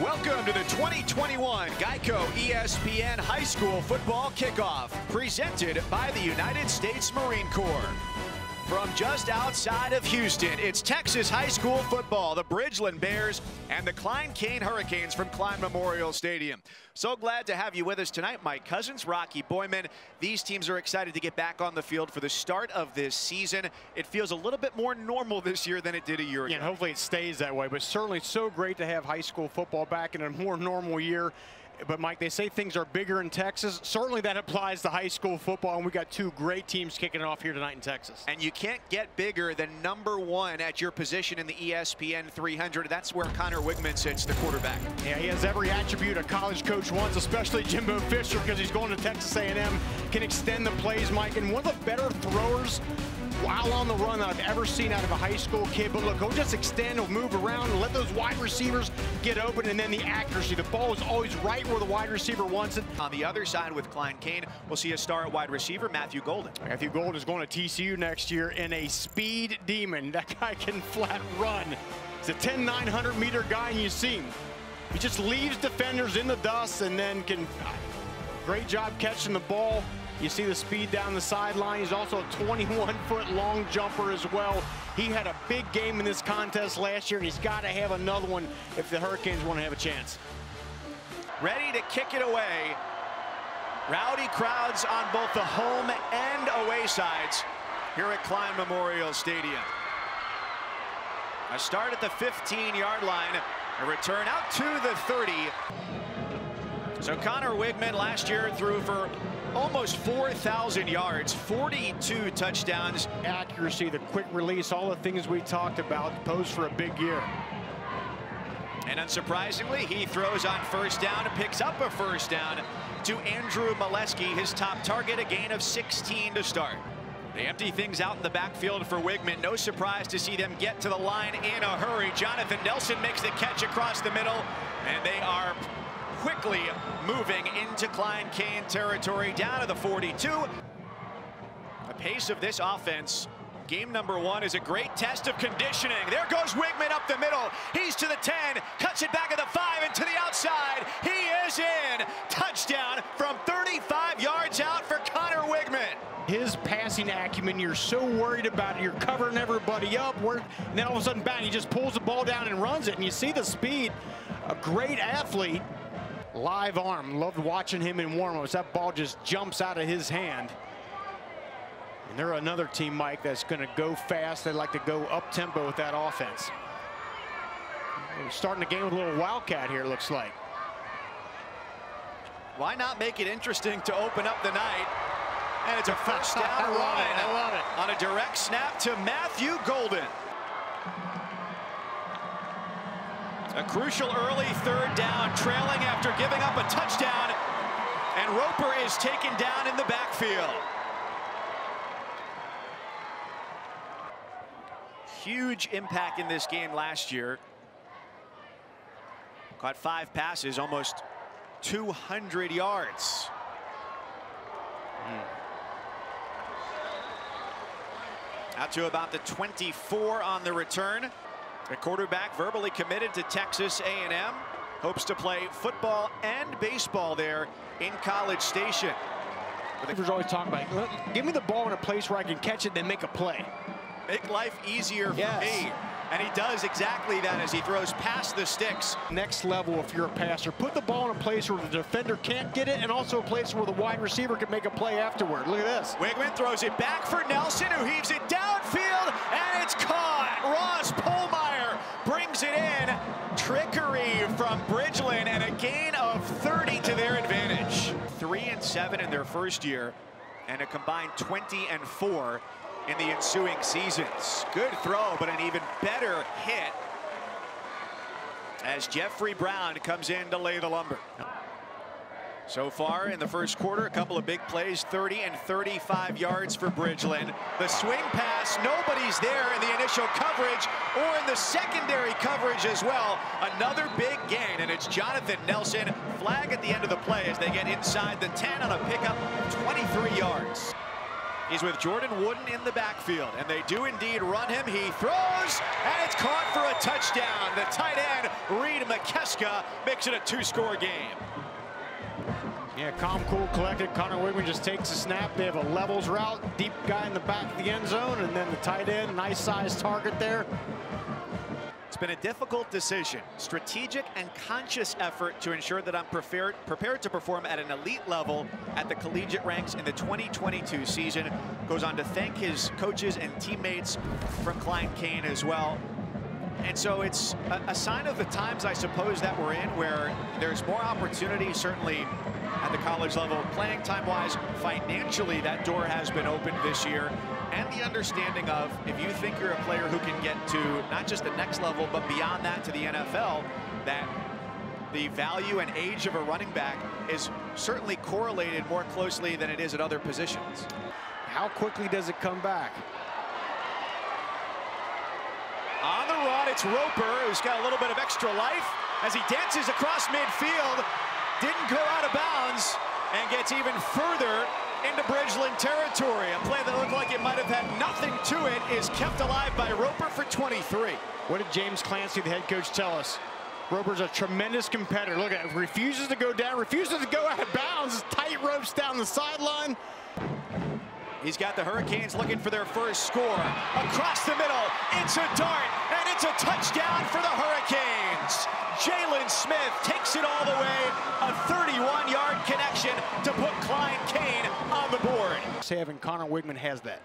Welcome to the 2021 GEICO ESPN High School Football Kickoff, presented by the United States Marine Corps. From just outside of Houston, it's Texas high school football, the Bridgeland Bears and the Klein Cain Hurricanes from Klein Memorial Stadium. So glad to have you with us tonight, Mike Cousins, Rocky Boyman. These teams are excited to get back on the field for the start of this season. It feels a little bit more normal this year than it did a year ago. Yeah, and hopefully it stays that way, but certainly it's so great to have high school football back in a more normal year. But Mike, they say things are bigger in Texas. Certainly that applies to high school football, and we got two great teams kicking it off here tonight in Texas. And you can't get bigger than number one at your position in the ESPN 300. That's where Conner Weigman sits, the quarterback. Yeah, he has every attribute a college coach wants, especially Jimbo Fisher, because he's going to Texas A&M, can extend the plays, Mike, and one of the better throwers while on the run that I've ever seen out of a high school kid. But look, he'll just extend, he'll move around, and let those wide receivers get open, and then the accuracy. The ball is always right where the wide receiver wants it. On the other side with Klein Cain, we'll see a star at wide receiver, Matthew Golden. Matthew Golden is going to TCU next year in a speed demon. That guy can flat run. He's a 10-900 meter guy, and you see him. He just leaves defenders in the dust and then can, great job catching the ball. You see the speed down the sideline. He's also a 21-foot long jumper as well. He had a big game in this contest last year, and he's got to have another one if the Hurricanes want to have a chance. Ready to kick it away. Rowdy crowds on both the home and away sides here at Klein Memorial Stadium. A start at the 15-yard line, a return out to the 30. So Conner Weigman last year threw for almost 4,000 yards, 42 touchdowns. Accuracy, the quick release, all the things we talked about, pose for a big year. And unsurprisingly, he throws on first down and picks up a first down to Andrew Moleski, his top target, a gain of 16 to start. They empty things out in the backfield for Weigman. No surprise to see them get to the line in a hurry. Jonathan Nelson makes the catch across the middle, and they are quickly moving into Klein Cain territory, down to the 42. The pace of this offense, game number one, is a great test of conditioning. There goes Weigman up the middle. He's to the 10, cuts it back at the 5 and to the outside. He is in. Touchdown from 35 yards out for Conner Weigman. His passing acumen, you're so worried about it. You're covering everybody up. And then all of a sudden, bang, he just pulls the ball down and runs it. And you see the speed. A great athlete. Live arm, loved watching him in warm-ups. That ball just jumps out of his hand. And they're another team, Mike, that's going to go fast. They like to go up-tempo with that offense. We're starting the game with a little wildcat here, looks like. Why not make it interesting to open up the night? And it's a first down run. I love it. On a direct snap to Matthew Golden. A crucial early third down, trailing after giving up a touchdown, and Roper is taken down in the backfield. Huge impact in this game last year. Caught 5 passes, almost 200 yards. Out to about the 24 on the return. The quarterback verbally committed to Texas A&M, hopes to play football and baseball there in College Station. There's always talking about, give me the ball in a place where I can catch it and make a play. Make life easier for me. And he does exactly that as he throws past the sticks. Next level if you're a passer. Put the ball in a place where the defender can't get it, and also a place where the wide receiver can make a play afterward. Look at this. Weigman throws it back for Nelson, who heaves it downfield, and it's caught. Ross Pohlmeyer brings it in. Trickery from Bridgeland, and a gain of 30 to their advantage. 3-7 in their first year, and a combined 20-4. In the ensuing seasons. Good throw, but an even better hit as Jeffrey Brown comes in to lay the lumber. So far in the first quarter, a couple of big plays, 30 and 35 yards for Bridgeland. The swing pass, nobody's there in the initial coverage or in the secondary coverage as well. Another big gain, and it's Jonathan Nelson. Flag at the end of the play as they get inside the 10 on a pickup, 23 yards. He's with Jordan Wooden in the backfield, and they do indeed run him. He throws, and it's caught for a touchdown. The tight end, Reed Mikeska, makes it a two-score game. Yeah, calm, cool, collected. Conner Weigman just takes a snap. They have a levels route, deep guy in the back of the end zone, and then the tight end, nice-sized target there. It's been a difficult decision, strategic and conscious effort to ensure that I'm prepared to perform at an elite level at the collegiate ranks in the 2022 season. Goes on to thank his coaches and teammates from Klein Cain as well. And so it's a sign of the times, I suppose, that we're in, where there's more opportunity, certainly at the college level, playing time-wise, financially, that door has been opened this year. And the understanding of, if you think you're a player who can get to not just the next level, but beyond that to the NFL, that the value and age of a running back is certainly correlated more closely than it is at other positions. How quickly does it come back? On the run, it's Roper, who's got a little bit of extra life as he dances across midfield, didn't go out of bounds, and gets even further into Bridgeland territory. A play that looked like it might have had nothing to it is kept alive by Roper for 23. What did James Clancy, the head coach, tell us? Roper's a tremendous competitor. Look at it, refuses to go down, refuses to go out of bounds, tight ropes down the sideline. He's got the Hurricanes looking for their first score. Across the middle, it's a dart, and it's a touchdown for the Hurricanes. Jaylen Smith takes it all the way, a 31-yard connection to put Klein Cain on the board. Conner Weigman has that.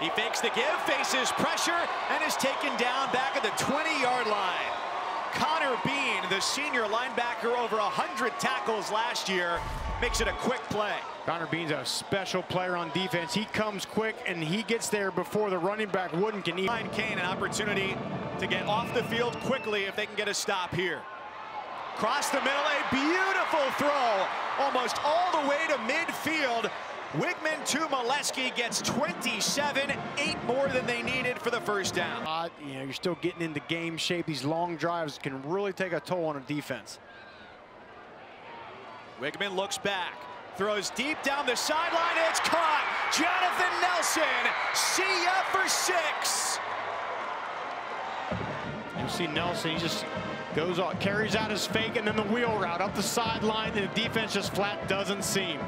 He fakes the give, faces pressure, and is taken down back at the 20-yard line. Conner Beene, the senior linebacker, over 100 tackles last year, makes it a quick play. Conner Beene's a special player on defense. He comes quick, and he gets there before the running back Wooden can even. Klein Cain, an opportunity to get off the field quickly if they can get a stop here. Across the middle, a beautiful throw, almost all the way to midfield. Weigman to Moleski gets 27, 8 more than they needed for the first down. You know, you're still getting into game shape. These long drives can really take a toll on a defense. Weigman looks back, throws deep down the sideline. It's caught. Jonathan Nelson, see ya for 6. You see Nelson, he just goes off, carries out his fake, and then the wheel route up the sideline, and the defense just flat doesn't seem.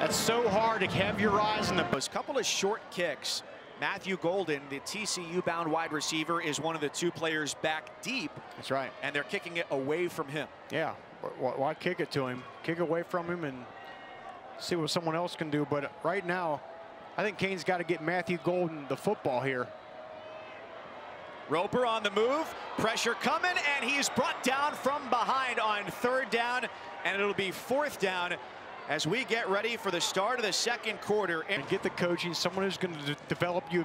That's so hard to have your eyes in the post. Couple of short kicks. Matthew Golden, the TCU-bound wide receiver, is one of the two players back deep. That's right. And they're kicking it away from him. Yeah. Why kick it to him? Kick away from him and see what someone else can do. But right now, I think Cain's got to get Matthew Golden the football here. Roper on the move. Pressure coming, and he's brought down from behind on third down. And it'll be fourth down as we get ready for the start of the second quarter. And get the coaching, someone who's going to develop you,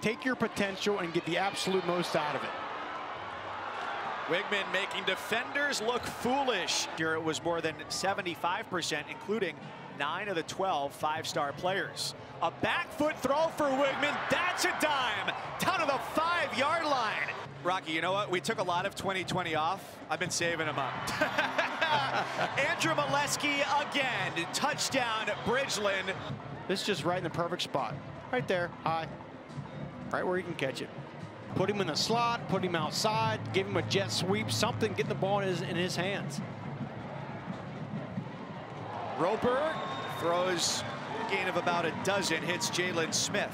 take your potential and get the absolute most out of it. Weigman making defenders look foolish. Here it was more than 75%, including 9 of the 12 five-star players. A back foot throw for Weigman. That's a dime down to the 5-yard line. Rocky, you know what? We took a lot of 2020 off. I've been saving them up. Andrew Moleski again. Touchdown, Bridgeland. This is just right in the perfect spot. Right there, high. Right where you can catch it. Put him in the slot, put him outside, give him a jet sweep, something, get the ball in his hands. Roper throws a gain of about a dozen, hits Jaylen Smith.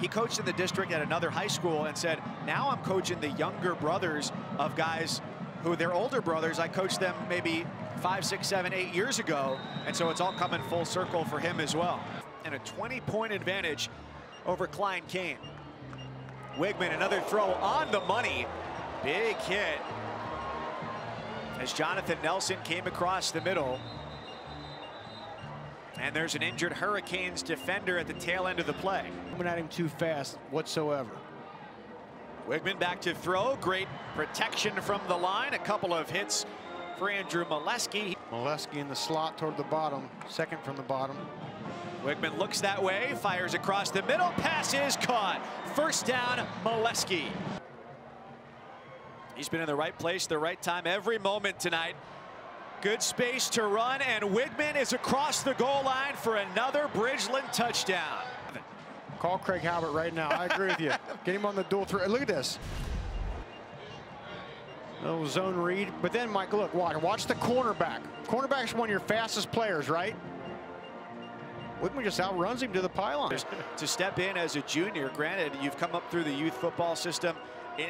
He coached in the district at another high school and said, now I'm coaching the younger brothers of guys who their older brothers, I coached them maybe 5, 6, 7, 8 years ago. And so it's all coming full circle for him as well. And a 20-point advantage over Klein Cain. Weigman, another throw on the money. Big hit as Jonathan Nelson came across the middle. And there's an injured Hurricanes defender at the tail end of the play. Coming at him too fast whatsoever. Weigman back to throw. Great protection from the line. A couple of hits for Andrew Moleski. Moleski in the slot toward the bottom, second from the bottom. Weigman looks that way, fires across the middle, pass is caught. First down, Moleski. He's been in the right place, the right time every moment tonight. Good space to run, and Weigman is across the goal line for another Bridgeland touchdown. Call Craig Halbert right now. I agree with you. Get him on the dual threat. Look at this. Little zone read. But then, Mike, look, watch the cornerback. Cornerback's one of your fastest players, right? Weigman just outruns him to the pylon. To step in as a junior, granted, you've come up through the youth football system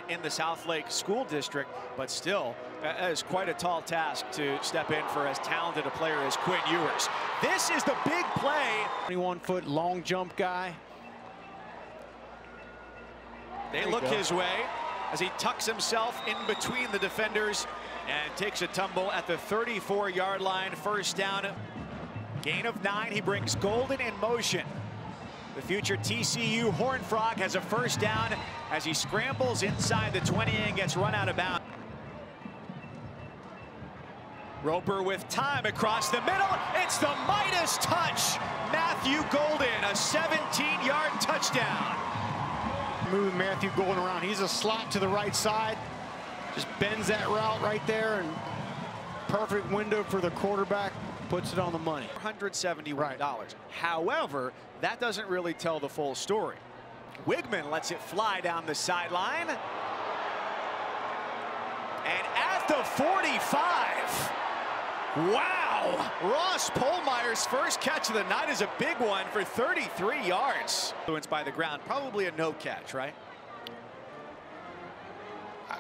in the Southlake School District, but still, that is quite a tall task to step in for as talented a player as Quinn Ewers. This is the big play. 21-foot long jump guy. They look his way as he tucks himself in between the defenders and takes a tumble at the 34-yard line. First down, gain of 9. He brings Golden in motion. The future TCU Horned Frog has a first down as he scrambles inside the 20 and gets run out of bounds. Roper with time across the middle. It's the Midas touch. Matthew Golden, a 17-yard touchdown. Moving Matthew Golden around. He's a slot to the right side. Just bends that route right there, and perfect window for the quarterback. Puts it on the money. $171. Right. However, that doesn't really tell the full story. Weigman lets it fly down the sideline. And at the 45. Wow! Ross Pohlmeier's first catch of the night is a big one for 33 yards. Influenced by the ground, probably a no catch, right?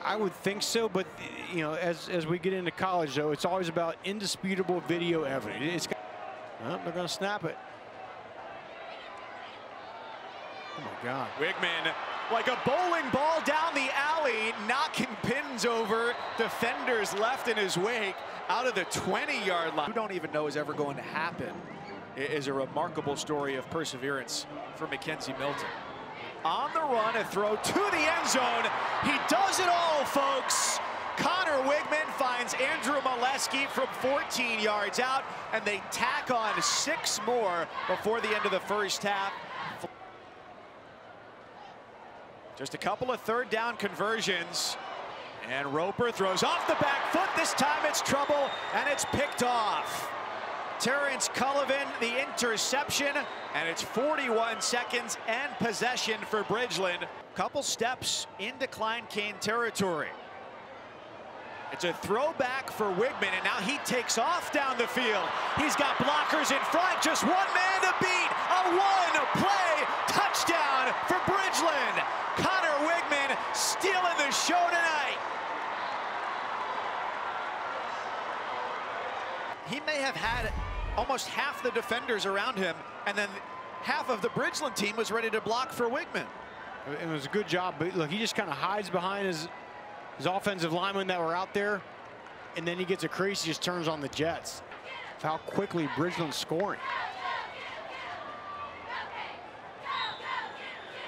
I would think so, but you know, as we get into college, though, it's always about indisputable video evidence. They're going to snap it. Oh my God! Weigman, like a bowling ball down the alley, knocking pins over defenders left in his wake out of the 20-yard line. Who don't even know is ever going to happen. It is a remarkable story of perseverance for McKenzie Milton. On the run, a throw to the end zone. He does it all, folks. Conner Weigman finds Andrew Moleski from 14 yards out, and they tack on 6 more before the end of the first half. Just a couple of third-down conversions, and Roper throws off the back foot. This time it's trouble, and it's picked off. Terrence Cullivan, the interception, and it's 41 seconds and possession for Bridgeland. Couple steps into Klein Cain territory. It's a throwback for Weigman, and now he takes off down the field. He's got blockers in front, just one man to beat. A one-play touchdown for Bridgeland. Conner Weigman stealing the show tonight. He may have had almost half the defenders around him, and then half of the Bridgeland team was ready to block for Weigman. It was a good job, but look, he just kind of hides behind his offensive linemen that were out there, and then he gets a crease, he just turns on the jets. That's how quickly Bridgeland's scoring.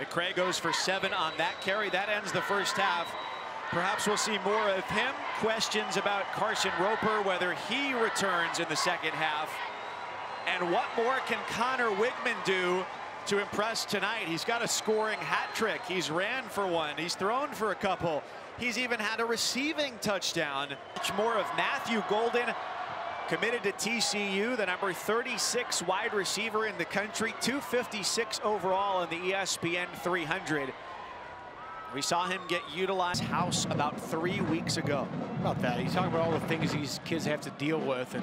McCrae goes for 7 on that carry. That ends the first half. Perhaps we'll see more of him. Questions about Carson Roper, whether he returns in the second half. And what more can Conner Weigman do to impress tonight? He's got a scoring hat trick. He's ran for 1. He's thrown for a couple. He's even had a receiving touchdown. Much more of Matthew Golden, committed to TCU, the number 36 wide receiver in the country, 256 overall in the ESPN 300. We saw him get utilized house about 3 weeks ago. About that, he's talking about all the things these kids have to deal with and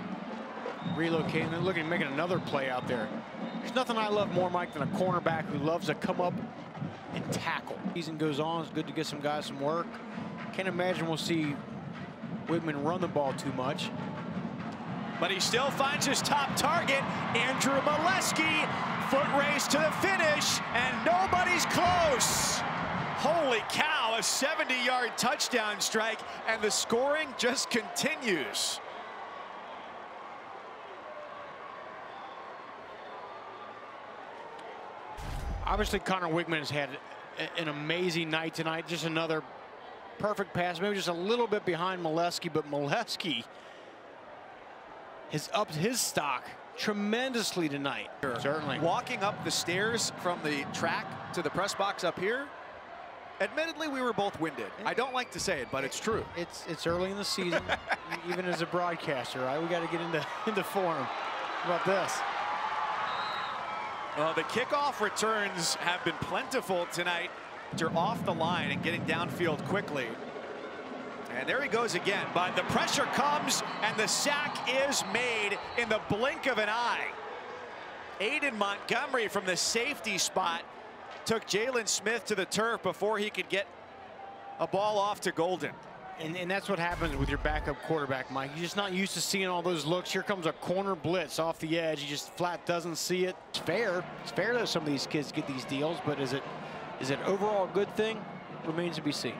relocating. And look at him making another play out there. There's nothing I love more, Mike, than a cornerback who loves to come up and tackle. Season goes on. It's good to get some guys some work. Can't imagine we'll see Weigman run the ball too much. But he still finds his top target, Andrew Moleski. Foot race to the finish, and nobody's close. Holy cow, a 70-yard touchdown strike, and the scoring just continues. Obviously, Conner Weigman has had an amazing night tonight. Just another perfect pass, maybe just a little bit behind Moleski, but Moleski has upped his stock tremendously tonight. Sure. Certainly. Walking up the stairs from the track to the press box up here, Admittedly, we were both winded. I don't like to say it, but it's true. It's early in the season, even as a broadcaster, right? We got to get into form. How about this? Well, the kickoff returns have been plentiful tonight. They're off the line and getting downfield quickly. And there he goes again, but the pressure comes and the sack is made in the blink of an eye. Aiden Montgomery from the safety spot took Jaylen Smith to the turf before he could get a ball off to Golden. And that's what happens with your backup quarterback, Mike. You're just not used to seeing all those looks. Here comes a corner blitz off the edge. He just flat doesn't see it. It's fair. It's fair that some of these kids get these deals, but is it an overall good thing? Remains to be seen.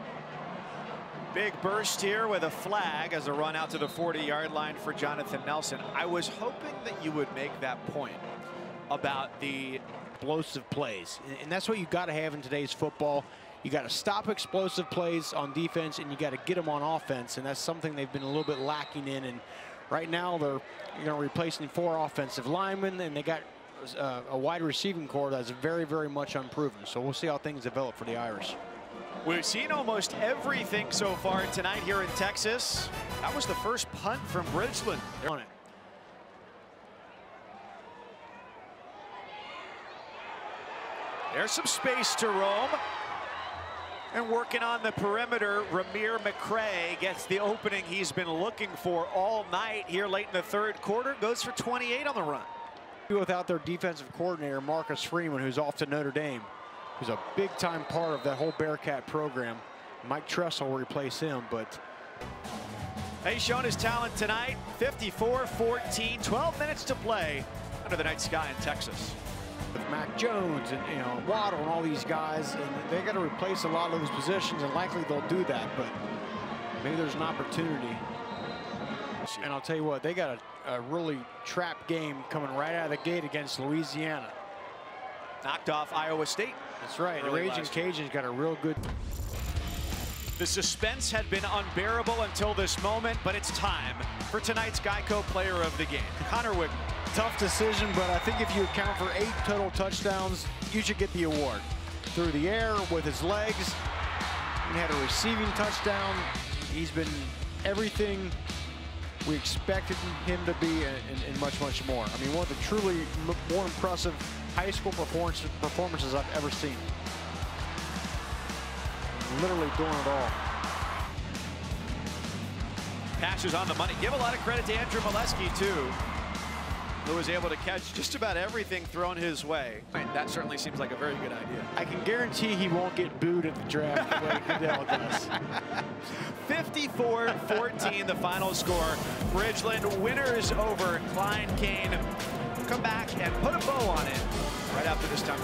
Big burst here with a flag as a run out to the 40-yard line for Jonathan Nelson. I was hoping that you would make that point about the explosive plays, and that's what you got to have in today's football. You got to stop explosive plays on defense, and you got to get them on offense, and that's something they've been a little bit lacking in. And right now they're replacing 4 offensive linemen, and they got a wide receiving core that's very, very much unproven. So we'll see how things develop for the Irish. We've seen almost everything so far tonight here in Texas. That was the first punt from Bridgeland. On it. There's some space to roam. And working on the perimeter, Ramir McCrae gets the opening he's been looking for all night here late in the third quarter. Goes for 28 on the run. Without their defensive coordinator, Marcus Freeman, who's off to Notre Dame, who's a big-time part of that whole Bearcat program. Mike Tressel will replace him, but... He's shown his talent tonight. 54-14, 12 minutes to play under the night sky in Texas. With Mac Jones and Waddle and all these guys, and they got to replace a lot of those positions, and likely they'll do that, but maybe there's an opportunity. And I'll tell you what, they got a really trap game coming right out of the gate against Louisiana. Knocked off Iowa State. That's right. The Raging Cajuns got a real good. The suspense had been unbearable until this moment, but it's time for tonight's GEICO Player of the Game, Conner Weigman. Tough decision, but I think if you account for 8 total touchdowns, you should get the award. Through the air, with his legs, he had a receiving touchdown. He's been everything we expected him to be and much, much more. I mean, one of the truly more impressive high school performances I've ever seen. Literally doing it all. Passes on the money. Give a lot of credit to Andrew Moleski, too, who was able to catch just about everything thrown his way. Man, that certainly seems like a very good idea. I can guarantee he won't get booed at the draft the way Goodell does. 54-14, the final score. Bridgeland winners over Klein Cain. Come back and put a bow on it right after this time.